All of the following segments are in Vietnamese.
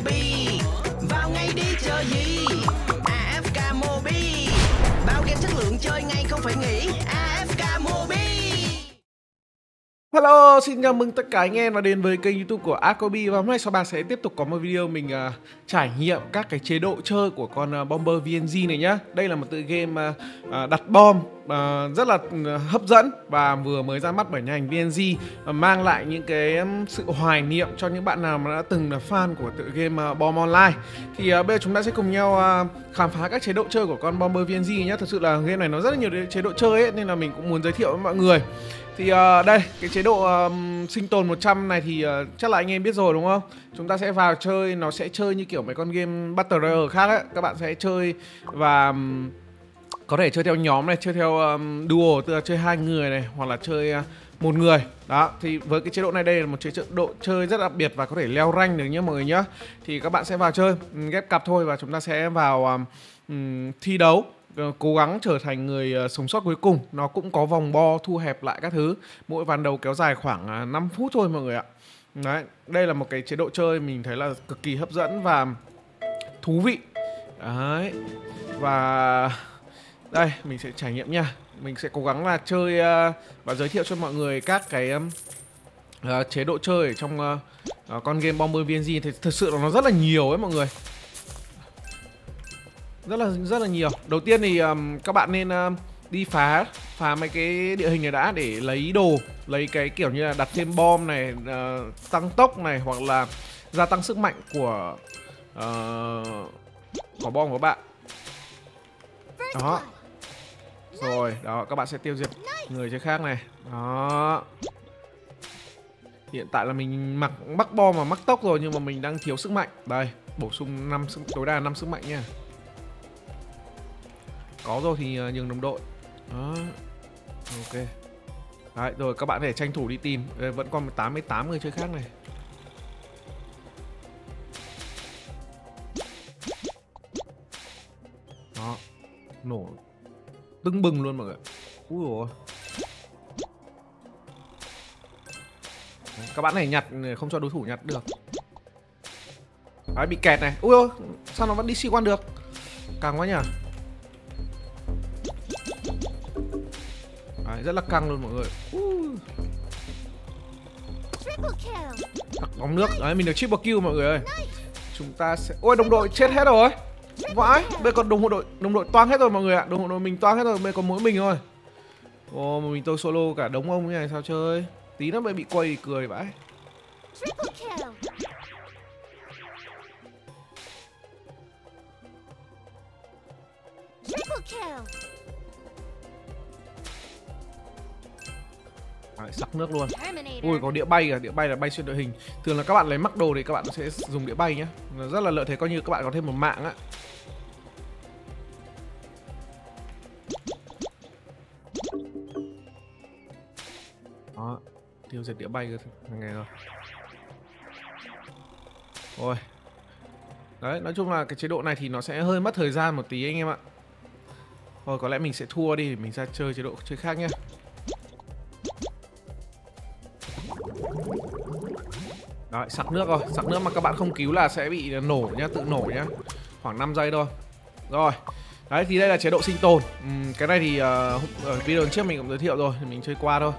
AFKMobi, vào ngay đi chờ gì? AFKMobi, bao game chất lượng chơi ngay không phải nghĩ. AFKMobi. Hello, xin chào mừng tất cả anh em đã đến với kênh YouTube của AFKMobi. Và hôm nay sau bà sẽ tiếp tục có một video mình trải nghiệm các cái chế độ chơi của con Bomber VNG này nhá. Đây là một tựa game đặt bom rất là hấp dẫn và vừa mới ra mắt bởi nhà hành VNG, mang lại những cái sự hoài niệm cho những bạn nào mà đã từng là fan của tựa game Bomb Online. Thì bây giờ chúng ta sẽ cùng nhau khám phá các chế độ chơi của con Bomber VNG nhé. Thật sự là game này nó rất là nhiều chế độ chơi ấy, nên là mình cũng muốn giới thiệu với mọi người. Thì đây, cái chế độ sinh tồn 100 này thì chắc là anh em biết rồi đúng không? Chúng ta sẽ vào chơi, nó sẽ chơi như kiểu mấy con game Battle Royale khác ấy. Các bạn sẽ chơi và có thể chơi theo nhóm này, chơi theo duo, tức là chơi hai người này hoặc là chơi một người. Đó, thì với cái chế độ này đây là một chế độ chơi rất đặc biệt và có thể leo rank được nhé mọi người nhé. Thì các bạn sẽ vào chơi, ghép cặp thôi và chúng ta sẽ vào thi đấu, cố gắng trở thành người sống sót cuối cùng. Nó cũng có vòng bo thu hẹp lại các thứ. Mỗi ván đấu kéo dài khoảng 5 phút thôi mọi người ạ. Đấy, đây là một cái chế độ chơi mình thấy là cực kỳ hấp dẫn và thú vị. Đấy. Và đây, mình sẽ trải nghiệm nha. Mình sẽ cố gắng là chơi và giới thiệu cho mọi người các cái chế độ chơi ở trong con game Bomber VNG. Thì thật sự là nó rất là nhiều ấy mọi người. Rất là nhiều. Đầu tiên thì các bạn nên đi phá mấy cái địa hình này đã để lấy đồ, lấy cái kiểu như là đặt thêm bom này, tăng tốc này hoặc là gia tăng sức mạnh của bom của bạn. Đó. Rồi, đó các bạn sẽ tiêu diệt người chơi khác này. Đó. Hiện tại là mình mắc bom và mắc tốc rồi nhưng mà mình đang thiếu sức mạnh. Đây, bổ sung 5 sức, tối đa 5 sức mạnh nha. Có rồi thì nhường đồng đội. Đó. Ok. Đấy, rồi các bạn phải tranh thủ đi tìm. Đây, vẫn còn 88 người chơi khác này. Đó. Nổ tưng bừng luôn mọi người. Úi dồi ôi. Đấy, các bạn này nhặt không cho đối thủ nhặt được. Đấy, bị kẹt này. Úi ôi, sao nó vẫn đi C1 được. Càng quá nhỉ. Đấy, rất là căng luôn mọi người. Đặt bóng nước. Đấy, mình được triple kill mọi người ơi. Chúng ta sẽ... Ôi, đồng đội chết hết rồi. Vãi, bây còn đồng đội toang hết rồi mọi người ạ. Đồng đội mình toang hết rồi, bây còn mỗi mình thôi. Ồ, mình tôi solo cả đống ông như này sao chơi. Tí nữa mới bị quay cười vãi. Đấy, sắc nước luôn. Ui, có đĩa bay cả, đĩa bay là bay xuyên đội hình. Thường là các bạn lấy mắc đồ thì các bạn sẽ dùng đĩa bay nhá. Rất là lợi thế, coi như các bạn có thêm một mạng á. Đó, tiêu diệt đĩa bay ngày rồi. Ôi. Đấy, nói chung là cái chế độ này thì nó sẽ hơi mất thời gian một tí anh em ạ. Thôi có lẽ mình sẽ thua đi, mình ra chơi chế độ chơi khác nhá. Đấy, sặc nước rồi, sặc nước mà các bạn không cứu là sẽ bị nổ nhá, tự nổ nhá. Khoảng 5 giây thôi. Rồi. Đấy, thì đây là chế độ sinh tồn. Cái này thì ở video trước mình cũng giới thiệu rồi, thì mình chơi qua thôi.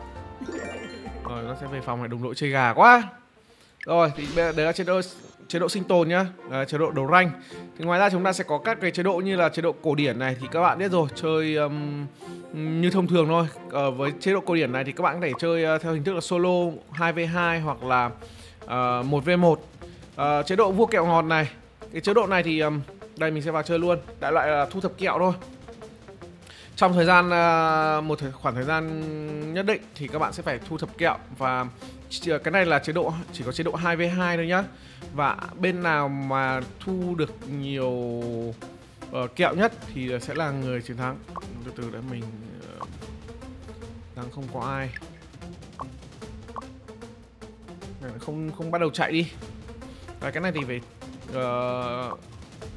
Rồi, nó sẽ về phòng này, đồng đội chơi gà quá. Rồi, thì bây giờ đấy là chế độ sinh tồn nhá, chế độ đấu rank. Thì ngoài ra chúng ta sẽ có các cái chế độ như là chế độ cổ điển này thì các bạn biết rồi, chơi như thông thường thôi. Với chế độ cổ điển này thì các bạn có thể chơi theo hình thức là solo 2v2 hoặc là 1v1. Chế độ vua kẹo ngọt này, cái chế độ này thì đây mình sẽ vào chơi luôn, đại loại là thu thập kẹo thôi. Trong thời gian khoảng thời gian nhất định thì các bạn sẽ phải thu thập kẹo và cái này là chế độ chỉ có chế độ 2v2 thôi nhá. Và bên nào mà thu được nhiều kẹo nhất thì sẽ là người chiến thắng. Từ đã mình đang không có ai. Không bắt đầu chạy đi. Và cái này thì về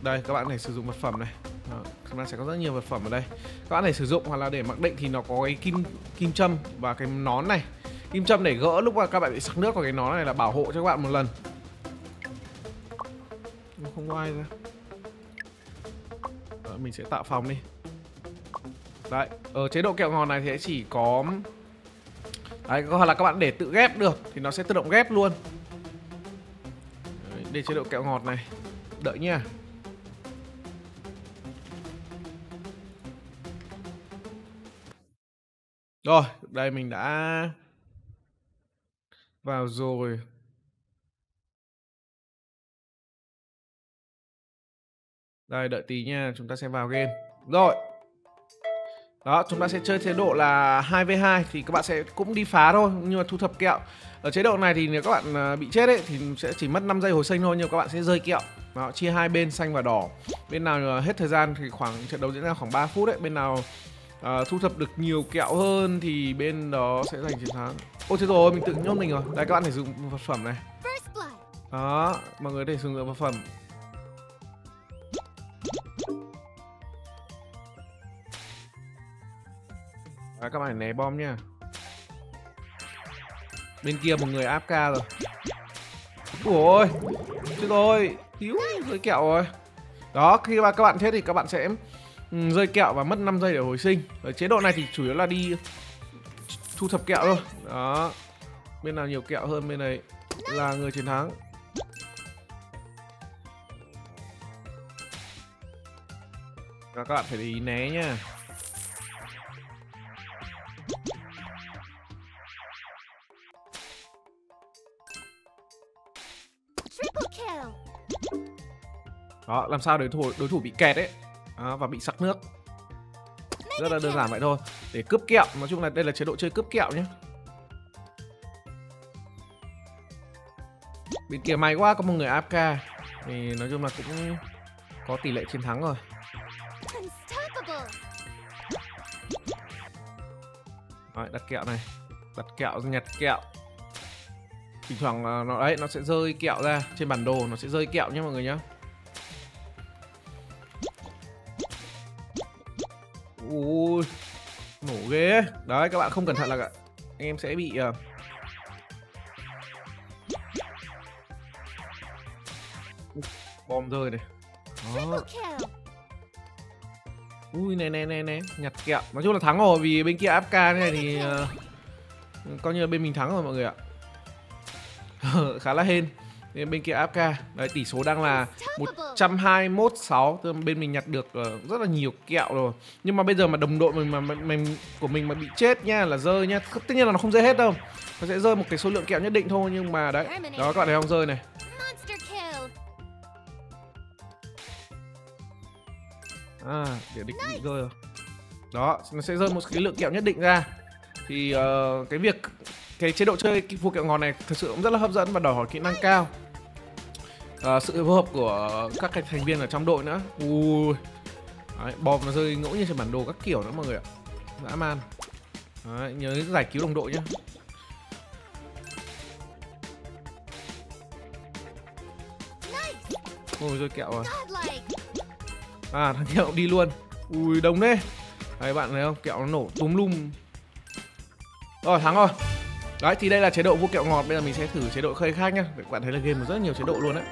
đây các bạn này sử dụng vật phẩm này. Đó, chúng ta sẽ có rất nhiều vật phẩm ở đây. Các bạn này sử dụng hoặc là để mặc định thì nó có cái kim châm và cái nón này. Kim châm để gỡ lúc mà các bạn bị sặc nước, còn cái nón này là bảo hộ cho các bạn một lần. Không có ai nữa. Đó, mình sẽ tạo phòng đi. Đấy, ở chế độ kẹo ngọt này thì sẽ chỉ có đấy, hoặc là các bạn để tự ghép được thì nó sẽ tự động ghép luôn. Đấy, để chế độ kẹo ngọt này. Đợi nha. Rồi, đây mình đã vào rồi. Đây, đợi tí nha, chúng ta sẽ vào game. Rồi. Đó, chúng ta sẽ chơi chế độ là 2v2. Thì các bạn sẽ cũng đi phá thôi, nhưng mà thu thập kẹo. Ở chế độ này thì nếu các bạn bị chết ấy, thì sẽ chỉ mất 5 giây hồi sinh thôi, nhưng các bạn sẽ rơi kẹo. Đó, chia hai bên xanh và đỏ. Bên nào hết thời gian thì khoảng trận đấu diễn ra khoảng 3 phút đấy. Bên nào thu thập được nhiều kẹo hơn thì bên đó sẽ giành chiến thắng. Ôi thế rồi, mình tự nhốt mình rồi. Đây, các bạn phải dùng vật phẩm này. Đó, mọi người để dùng vật phẩm. Đấy, các bạn phải né bom nha. Bên kia một người AFK rồi. Ôi thế rồi, thiếu rơi kẹo rồi. Đó, khi mà các bạn chết thì các bạn sẽ rơi kẹo và mất 5 giây để hồi sinh. Ở chế độ này thì chủ yếu là đi thu thập kẹo thôi. Đó, bên nào nhiều kẹo hơn bên này là người chiến thắng. Đó, các bạn phải để ý né nha. Đó, làm sao để đối thủ bị kẹt ấy. Đó, và bị sặc nước. Rất là đơn giản vậy thôi. Để cướp kẹo, nói chung là đây là chế độ chơi cướp kẹo nhé. Bên kia may quá, có một người AFK. Thì nói chung là cũng có tỷ lệ chiến thắng rồi. Đấy, đặt kẹo này. Đặt kẹo, nhặt kẹo. Thỉnh thoảng nó đấy, nó sẽ rơi kẹo ra. Trên bản đồ nó sẽ rơi kẹo nhé mọi người nhé. Ui, nổ ghê. Đấy, các bạn không cẩn thận là anh em sẽ bị bom rơi này. Đó. Ui, nè, nhặt kẹo. Nói chung là thắng rồi, vì bên kia AFK này thì coi như là bên mình thắng rồi mọi người ạ. Khá là hên. Bên kia AFK. Đấy, tỷ số đang là 121-6. Bên mình nhặt được rất là nhiều kẹo rồi. Nhưng mà bây giờ mà đồng đội mình mà bị chết nha, là rơi nha. Tất nhiên là nó không rơi hết đâu. Nó sẽ rơi một cái số lượng kẹo nhất định thôi. Nhưng mà đấy, đó các bạn thấy không, rơi này. À, để địch bị rơi rồi. Đó, nó sẽ rơi một cái lượng kẹo nhất định ra. Thì cái chế độ chơi vụ kẹo ngọt này thực sự cũng rất là hấp dẫn và đòi hỏi kỹ năng cao, sự phối hợp của các thành viên ở trong đội nữa. Ui, đấy, bom nó rơi ngẫu nhiên trên bản đồ các kiểu nữa mọi người ạ, dã man. Đấy, nhớ giải cứu đồng đội nhé. Ôi rơi kẹo rồi. À, thằng kẹo đi luôn. Ui đông đấy. Đấy, bạn thấy không, kẹo nó nổ túm lum. Rồi, thắng rồi. Đấy, thì đây là chế độ vua kẹo ngọt. Bây giờ mình sẽ thử chế độ khơi khác nhá. Các bạn thấy là game có rất nhiều chế độ luôn đấy.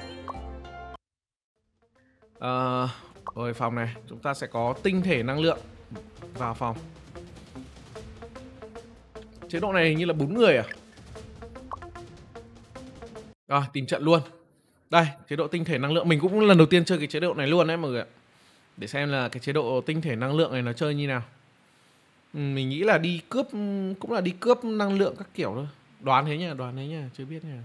Rồi, phòng này. Chúng ta sẽ có tinh thể năng lượng. Vào phòng. Chế độ này hình như là 4 người à? À, tìm trận luôn. Đây, chế độ tinh thể năng lượng. Mình cũng lần đầu tiên chơi cái chế độ này luôn đấy mọi người ạ. Để xem là cái chế độ tinh thể năng lượng này nó chơi như nào. Mình nghĩ là đi cướp, cũng là đi cướp năng lượng các kiểu thôi. Đoán thế nha, chưa biết nha.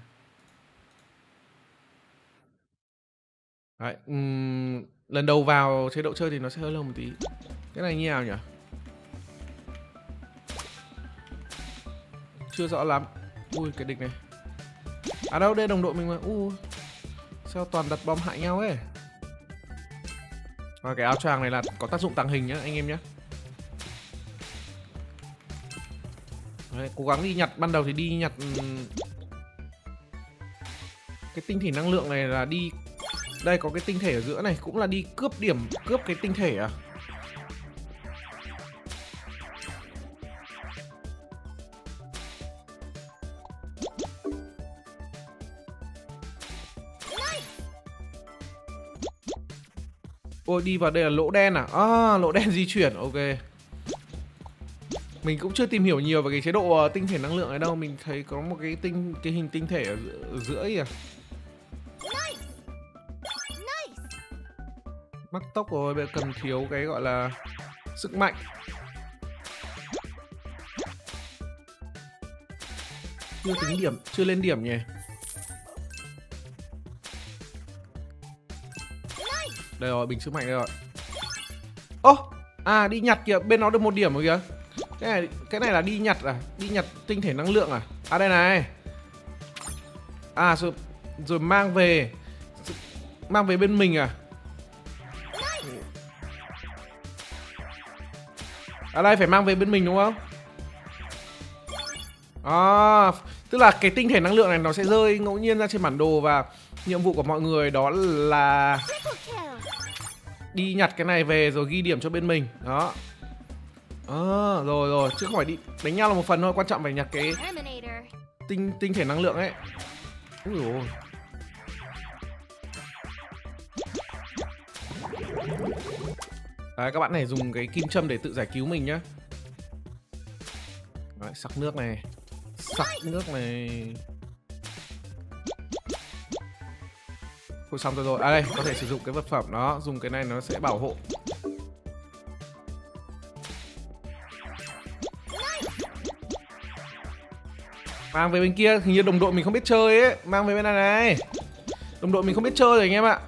Đấy, lần đầu vào chế độ chơi thì nó sẽ hơi lâu một tí. Cái này như nào nhỉ? Chưa rõ lắm. Ui, cái địch này. À đâu, đây đồng đội mình mà. Ui, sao toàn đặt bom hại nhau ấy. Và cái áo choàng này là có tác dụng tàng hình nhá, anh em nhé. Đấy, cố gắng đi nhặt, ban đầu thì đi nhặt cái tinh thể năng lượng này là đi. Đây có cái tinh thể ở giữa này, cũng là đi cướp điểm, cướp cái tinh thể à. Ôi, đi vào đây là lỗ đen à? À, lỗ đen di chuyển, ok. Mình cũng chưa tìm hiểu nhiều về cái chế độ tinh thể năng lượng ở đâu. Mình thấy có một cái hình tinh thể ở giữa ấy à. Mắc tốc rồi, bây giờ cần thiếu cái gọi là sức mạnh. Chưa tính điểm, chưa lên điểm nhỉ. Đây rồi, bình sức mạnh đây rồi. Ô, à đi nhặt kìa, bên nó được một điểm rồi kìa. Cái này là đi nhặt à? Đi nhặt tinh thể năng lượng à? À đây này. À rồi mang về. Mang về bên mình à? À đây phải mang về bên mình đúng không? À, tức là cái tinh thể năng lượng này nó sẽ rơi ngẫu nhiên ra trên bản đồ và nhiệm vụ của mọi người đó là đi nhặt cái này về rồi ghi điểm cho bên mình. Đó. À, rồi rồi, chứ không phải đi đánh nhau là một phần thôi, quan trọng phải nhặt cái tinh thể năng lượng ấy. Úi dồi ôi. Đấy, các bạn này dùng cái kim châm để tự giải cứu mình nhá. Đấy, sắc nước này. Sắc nước này. Thôi xong rồi. À đây, có thể sử dụng cái vật phẩm đó. Dùng cái này nó sẽ bảo hộ. Mang về bên kia. Hình như đồng đội mình không biết chơi ấy. Mang về bên này này. Đồng đội mình không biết chơi rồi anh em ạ.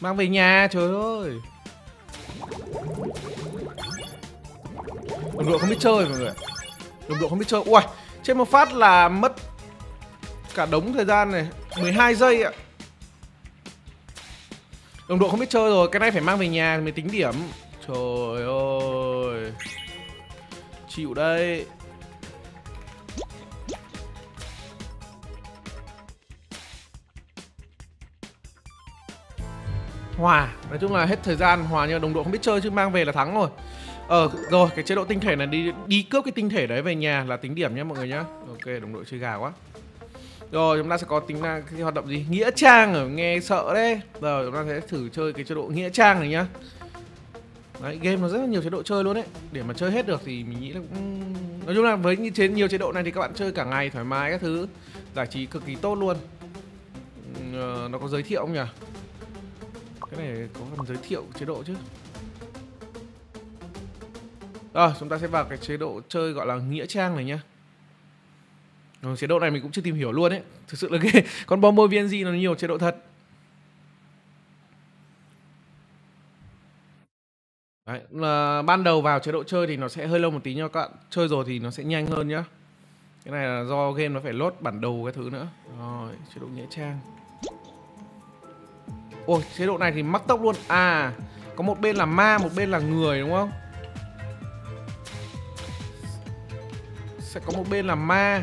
Mang về nhà, trời ơi. Đồng đội không biết chơi mọi người. Đồng đội không biết chơi. Ui, trên một phát là mất cả đống thời gian này, 12 giây ạ. Đồng đội không biết chơi rồi. Cái này phải mang về nhà mới tính điểm. Trời ơi. Chịu đây. Hòa, nói chung là hết thời gian hòa, nhưng đồng đội không biết chơi chứ mang về là thắng rồi. Rồi cái chế độ tinh thể này đi cướp cái tinh thể đấy về nhà là tính điểm nhé mọi người nhá. Ok, đồng đội chơi gà quá. Rồi chúng ta sẽ có tính là cái hoạt động gì? Nghĩa trang, nghe sợ đấy. Rồi chúng ta sẽ thử chơi cái chế độ nghĩa trang này nhá. Đấy, game nó rất là nhiều chế độ chơi luôn đấy. Để mà chơi hết được thì mình nghĩ là cũng... Nói chung là với nhiều chế độ này thì các bạn chơi cả ngày thoải mái các thứ. Giải trí cực kỳ tốt luôn. Nó có giới thiệu không nhỉ? Cái này có phần giới thiệu chế độ chứ. Rồi, chúng ta sẽ vào cái chế độ chơi gọi là nghĩa trang này nhá. Rồi, chế độ này mình cũng chưa tìm hiểu luôn ấy. Thực sự là cái con Bomber VNG nó nhiều chế độ thật. Đấy, là ban đầu vào chế độ chơi thì nó sẽ hơi lâu một tí nha các bạn. Chơi rồi thì nó sẽ nhanh hơn nhá. Cái này là do game nó phải load bản đồ cái thứ nữa. Rồi, chế độ nghĩa trang. Ôi, chế độ này thì mắc tốc luôn. À, có một bên là ma, một bên là người đúng không? Sẽ có một bên là ma,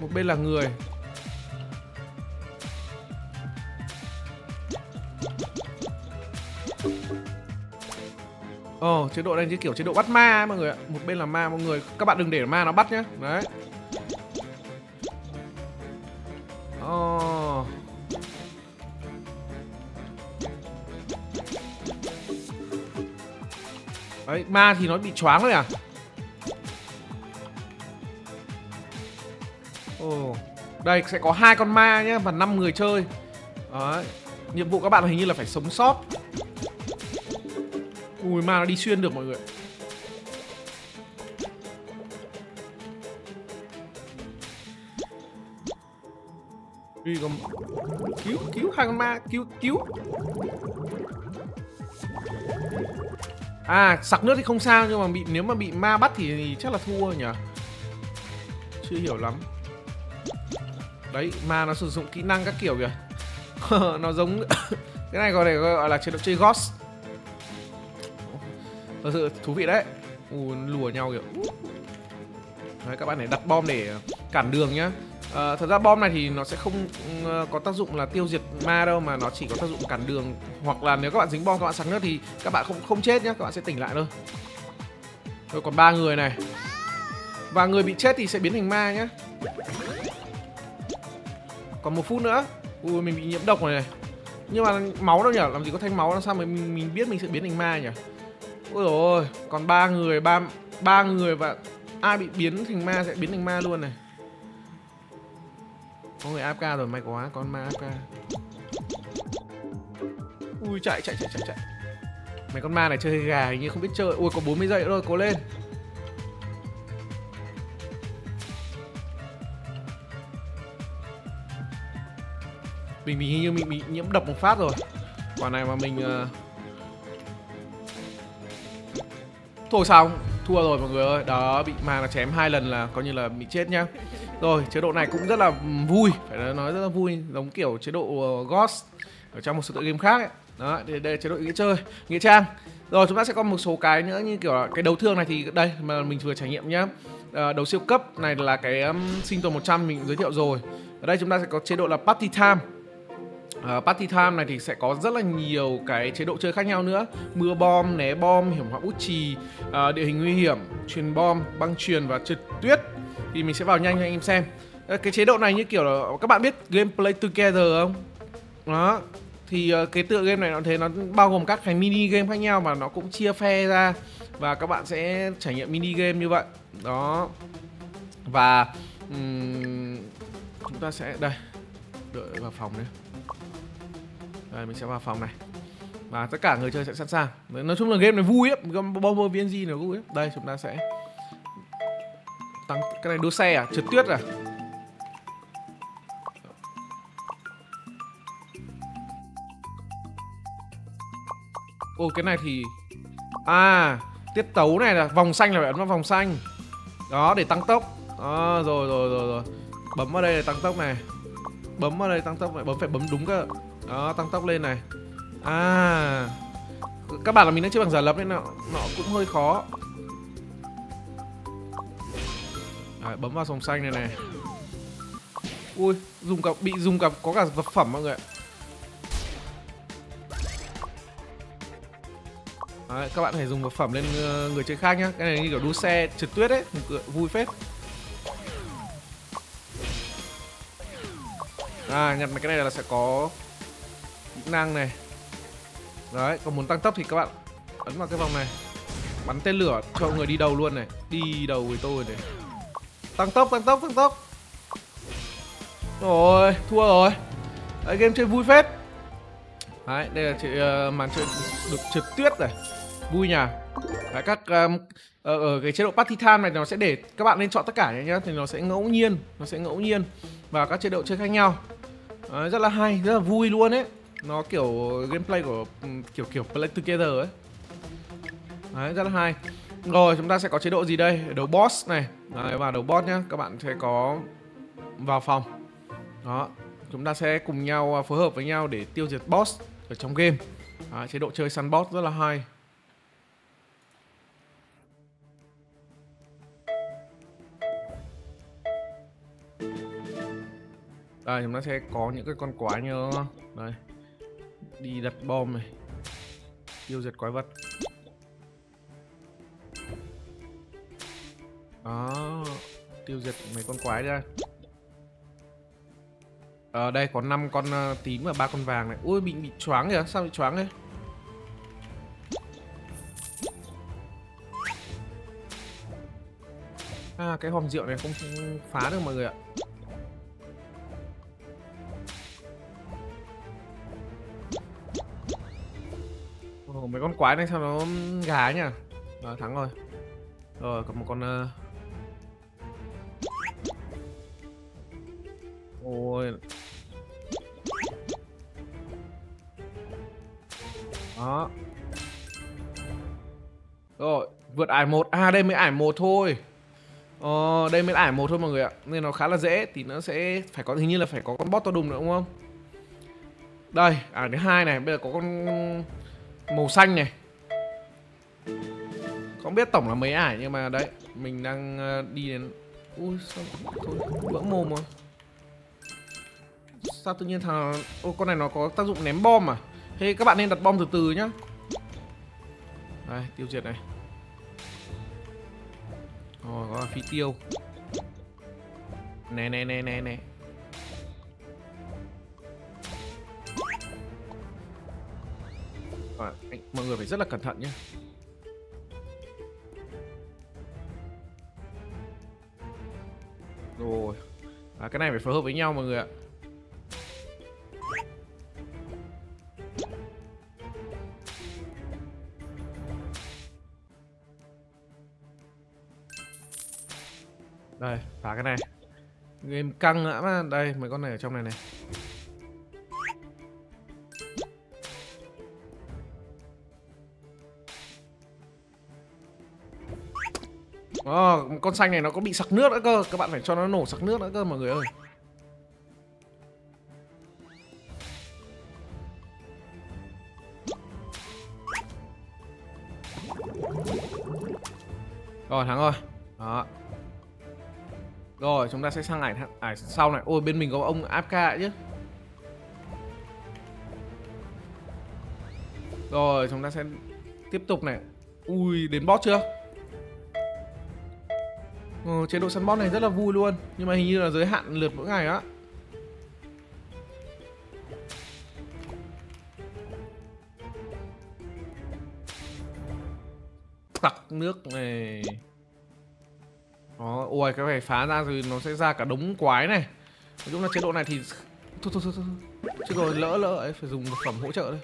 một bên là người. Ồ, chế độ này như kiểu chế độ bắt ma ấy, mọi người ạ. Một bên là ma, mọi người. Các bạn đừng để ma nó bắt nhá. Đấy. Ồ. Đấy, ma thì nó bị choáng rồi à? Ồ, đây sẽ có 2 con ma nhé và 5 người chơi. Đấy, nhiệm vụ các bạn hình như là phải sống sót. Ui, ma nó đi xuyên được mọi người. Đi còn... Cứu 2 con ma, cứu. À, sặc nước thì không sao nhưng mà nếu mà bị ma bắt thì chắc là thua nhỉ. Chưa hiểu lắm. Đấy, ma nó sử dụng kỹ năng các kiểu kìa. Nó giống cái này gọi là chế độ chơi Ghost. Thật sự thú vị đấy. Lùa nhau kìa. Đấy, các bạn này đặt bom để cản đường nhá. Thật ra bom này thì nó sẽ không có tác dụng là tiêu diệt ma đâu, mà nó chỉ có tác dụng cản đường. Hoặc là nếu các bạn dính bom các bạn sặc nước thì các bạn không chết nhá, các bạn sẽ tỉnh lại thôi. Rồi còn 3 người này. Và người bị chết thì sẽ biến thành ma nhá. Còn 1 phút nữa. Ui, mình bị nhiễm độc rồi này. Nhưng mà máu đâu nhở, làm gì có thanh máu, làm sao mà mình biết mình sẽ biến thành ma nhỉ? Ôi dồi ôi, còn ba người và ai bị biến thành ma sẽ biến thành ma luôn này. Có người AFK rồi, may quá, con ma AFK. Ui chạy. Mấy con ma này chơi gà hình như không biết chơi. Ui có 40 giây nữa rồi, cố lên. Mình hình như mình bị nhiễm độc một phát rồi. Quả này mà mình thôi xong, thua rồi mọi người ơi. Đó, bị ma nó chém 2 lần là coi như là bị chết nhá. Rồi, chế độ này cũng rất là vui, phải nói rất là vui, giống kiểu chế độ Ghost ở trong một số tựa game khác ấy. Đó, đây chế độ nghĩa chơi, nghĩa trang. Rồi chúng ta sẽ có một số cái nữa như kiểu là cái đấu thương này thì đây mà mình vừa trải nghiệm nhá. Đấu siêu cấp này là cái sinh tồn 100 mình giới thiệu rồi. Ở đây chúng ta sẽ có chế độ là Party Time. Party Time này thì sẽ có rất là nhiều cái chế độ chơi khác nhau nữa. Mưa bom, né bom, hiểm họa bút chì, địa hình nguy hiểm, truyền bom, băng truyền và trượt tuyết. Thì mình sẽ vào nhanh cho anh em xem. Cái chế độ này như kiểu là các bạn biết game Play Together không? Đó. Thì cái tựa game này nó thế, nó bao gồm các cái mini game khác nhau mà nó cũng chia phe ra. Và các bạn sẽ trải nghiệm mini game như vậy. Đó. Và chúng ta sẽ, đây, đợi vào phòng đấy. Đây, mình sẽ vào phòng này. Và tất cả người chơi sẽ sẵn sàng. Nói chung là game này vui ấy, Bomber VNG này vui ấy. Đây, chúng ta sẽ tăng, cái này đua xe à, trượt tuyết à. Ô, cái này thì à, tiết tấu này là vòng xanh là phải ấn vào vòng xanh. Đó, để tăng tốc. Đó, rồi. Bấm vào đây để tăng tốc này. Bấm vào đây tăng tốc này, phải bấm đúng cơ. Đó, tăng tốc lên này. À, các bạn là mình đang chơi bằng giả lập nên nó cũng hơi khó. Đấy, bấm vào vòng xanh này này. Ui, dùng cặp có cả vật phẩm mọi người ạ. Đấy, các bạn hãy dùng vật phẩm lên người chơi khác nhá. Cái này như kiểu đua xe trượt tuyết ấy, vui phết. À, nhặt cái này là sẽ có kỹ năng này. Đấy, còn muốn tăng tốc thì các bạn ấn vào cái vòng này. Bắn tên lửa cho người đi đầu luôn này. Đi đầu với tôi này. Tăng tốc. Rồi, thua rồi. Đấy, game chơi vui phết. Đấy, đây là màn chơi được trượt tuyết này. Vui nhỉ. Đấy, các ở cái chế độ Party Time này nó sẽ để các bạn nên chọn tất cả nhá, thì nó sẽ ngẫu nhiên và các chế độ chơi khác nhau. Đấy, rất là hay, rất là vui luôn ấy. Nó kiểu gameplay của kiểu Play Together ấy. Đấy, rất là hay. Rồi, chúng ta sẽ có chế độ gì đây? Đấu boss này. Đấy, và đấu boss nhá, các bạn sẽ có vào phòng. Đó, chúng ta sẽ cùng nhau phối hợp với nhau để tiêu diệt boss ở trong game. Đấy, chế độ chơi săn boss rất là hay. Đây, chúng ta sẽ có những cái con quái như đây. Đi đặt bom này. Tiêu diệt quái vật. Đó, tiêu diệt mấy con quái ra. Ở đây có 5 con tím và 3 con vàng này. Ui, bị choáng kìa, sao bị choáng đấy? À, cái hòm rượu này không phá được mọi người ạ. Ồ, mấy con quái này sao nó gà nhỉ? Đó, thắng rồi. Rồi, còn một con ôi. Đó. Rồi, vượt ải 1. À, đây mới ải 1 thôi. Đây mới ải 1 thôi mọi người ạ. Nên nó khá là dễ. Thì nó sẽ phải có, hình như là phải có con boss to đùng nữa đúng không? Đây, ải thứ 2 này. Bây giờ có con màu xanh này. Không biết tổng là mấy ải nhưng mà đấy. Mình đang đi đến. Ui, sao thôi, vỡ mồm rồi. Sao tự nhiên thằng, ô con này nó có tác dụng ném bom à? Thế các bạn nên đặt bom từ từ nhá. Đây, tiêu diệt này. Rồi, có phi tiêu. Nè. Và mọi người phải rất là cẩn thận nhé. Rồi cái này phải phối hợp với nhau mọi người ạ. Đây, phá cái này. Game căng lắm á. Đây, mấy con này ở trong này này. Con xanh này nó có bị sặc nước nữa cơ. Các bạn phải cho nó nổ sặc nước nữa cơ mọi người ơi. Rồi, thắng rồi. Đó. Rồi, chúng ta sẽ sang ải sau này. Ôi, bên mình có ông AFK chứ. Rồi, chúng ta sẽ tiếp tục này. Ui, đến boss chưa? Chế độ săn boss này rất là vui luôn. Nhưng mà hình như là giới hạn lượt mỗi ngày á. Tặc nước này. Đó, ôi cái này phá ra rồi nó sẽ ra cả đống quái này. Nói chung là chế độ này thì thôi. Chứ rồi lỡ ấy phải dùng vật phẩm hỗ trợ đây.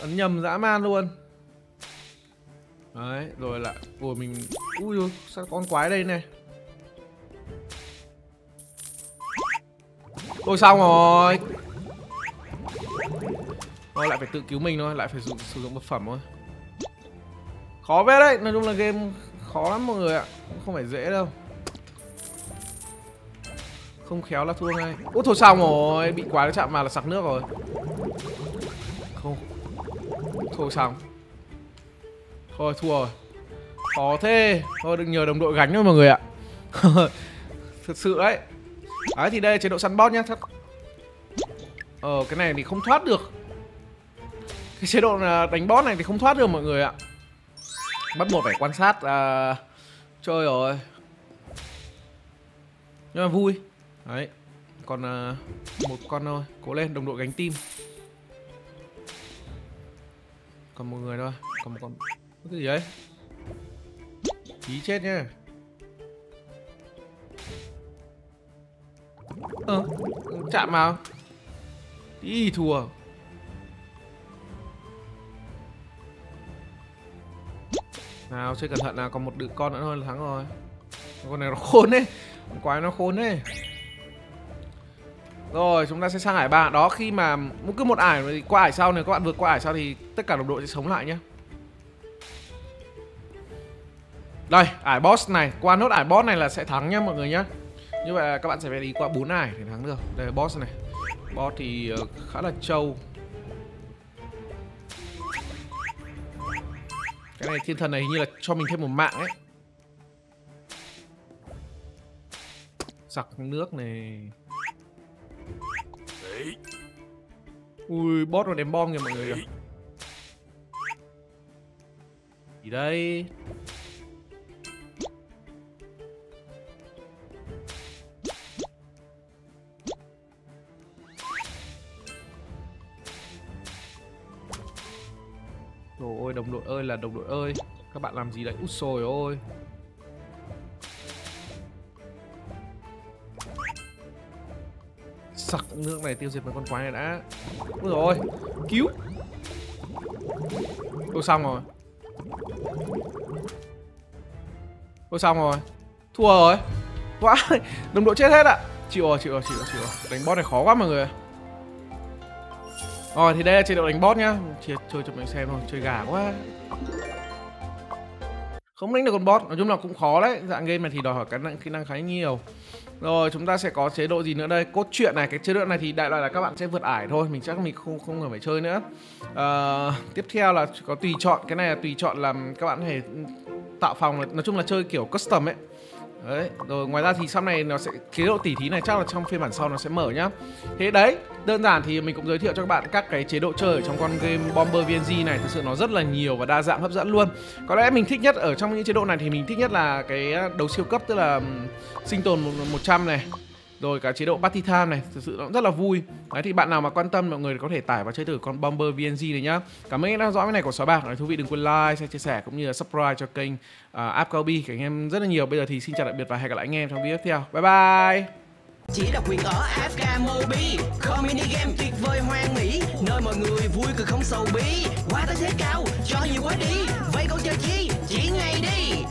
Ấn nhầm dã man luôn. Đấy, rồi lại rồi mình ui giời, sao con quái đây này. Ôi xong rồi. Rồi lại phải tự cứu mình thôi, lại phải sử dụng vật phẩm thôi. Khó vết đấy, nói chung là game khó lắm mọi người ạ, không phải dễ đâu. Không khéo là thua ngay. Ôi thôi xong rồi, bị quái nó chạm vào là sặc nước rồi. Không. Thôi xong. Thôi thua rồi. Khó thế. Thôi đừng nhờ đồng đội gánh thôi mọi người ạ. Thật sự đấy. Đấy thì đây chế độ săn boss nhá. Cái này thì không thoát được. Cái chế độ đánh boss này thì không thoát được mọi người ạ. Bắt buộc phải quan sát chơi rồi. Nhưng mà vui. Đấy. Còn một con thôi. Cố lên, đồng đội gánh team. Còn một người thôi. Còn một con. Cái gì đấy? Chí chết nhá. Chạm vào. Đi thua. Nào chơi cẩn thận nào, còn một đứa con nữa thôi là thắng rồi. Con này nó khốn đấy, con quái nó khốn đấy. Rồi chúng ta sẽ sang ải 3. Đó, khi mà cứ một ải thì qua ải sau này, các bạn vượt qua ải sau thì tất cả đồng đội sẽ sống lại nhé. Đây, ải boss này, qua nốt ải boss này là sẽ thắng nhá mọi người nhá. Như vậy là các bạn sẽ phải đi qua 4 ải để thắng được. Đây là boss này. Boss thì khá là trâu. Cái này thiên thần này hình như là cho mình thêm một mạng ấy. Sặc nước này. Ui boss nó ném bom kìa mọi người kìa. Gì đây? Trời ơi, đồng đội ơi là đồng đội ơi. Các bạn làm gì đấy? Úi xồi ôi. Sặc nước này, tiêu diệt mấy con quái này đã. Úi dồi ôi, cứu. Tôi xong rồi. Tôi xong rồi. Thua rồi. Quá, đồng đội chết hết ạ. Chịu rồi. Đánh boss này khó quá mọi người. Rồi thì đây là chế độ đánh boss nhá. Chơi cho mình xem thôi, chơi gà quá. Không đánh được con boss, nói chung là cũng khó đấy. Dạng game này thì đòi hỏi kỹ năng khá nhiều. Rồi chúng ta sẽ có chế độ gì nữa đây? Cốt truyện này, cái chế độ này thì đại loại là các bạn sẽ vượt ải thôi. Mình chắc mình không cần phải chơi nữa. Tiếp theo là có tùy chọn. Cái này là tùy chọn làm các bạn hãy tạo phòng, nói chung là chơi kiểu custom ấy. Đấy, rồi ngoài ra thì sau này nó sẽ chế độ tỉ thí này chắc là trong phiên bản sau nó sẽ mở nhá. Thế đấy, đơn giản thì mình cũng giới thiệu cho các bạn các cái chế độ chơi ở trong con game Bomber VNG này. Thực sự nó rất là nhiều và đa dạng hấp dẫn luôn. Có lẽ mình thích nhất ở trong những chế độ này thì mình thích nhất là cái đấu siêu cấp, tức là sinh tồn 100 này. Rồi cả chế độ Party Time này, thực sự nó cũng rất là vui. Đấy thì bạn nào mà quan tâm mọi người có thể tải và chơi thử con Bomber VNG này nhá. Cảm ơn anh đã theo dõi cái này của Sói Bạc. Nói thú vị đừng quên like, chia sẻ cũng như là subscribe cho kênh AFKMobi của anh em rất là nhiều. Bây giờ thì xin chào tạm biệt và hẹn gặp lại anh em trong video tiếp theo. Bye bye. Chỉ độc quyền ở AFKMobi, mini game tuyệt vời hoang mỹ, nơi mọi người vui cười không sầu bí. Quá tới thế cao, cho nhiều quá đi, vậy còn chờ chi, chỉ ngay đi.